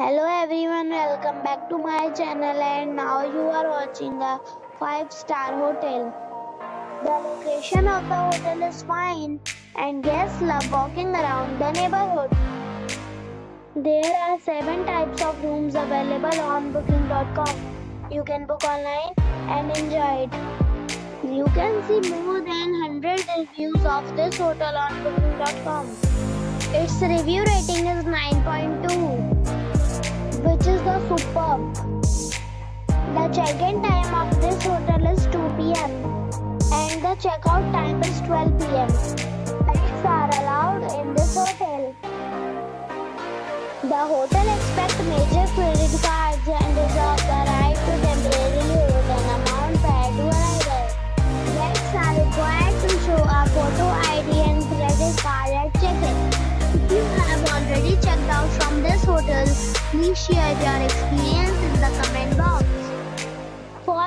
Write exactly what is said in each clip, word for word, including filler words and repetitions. Hello everyone, welcome back to my channel and now you are watching a five star hotel. The location of the hotel is fine and guests love walking around the neighborhood. There are seven types of rooms available on booking dot com. You can book online and enjoy it. You can see more than one hundred reviews of this hotel on booking dot com. Its review rating is nine point two. Which is the superb. The check-in time of this hotel is two p m and the checkout time is twelve p m Pets are allowed in this hotel. The hotel accepts major credit cards and reserves the right to temporarily hold an amount prior to arrival. Guests are required to show a photo I D and credit card at check-in. If you have already checked out from this hotel, please share your experience in the comment box. For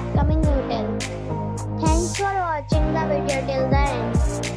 upcoming hotel. Thanks for watching the video till the end.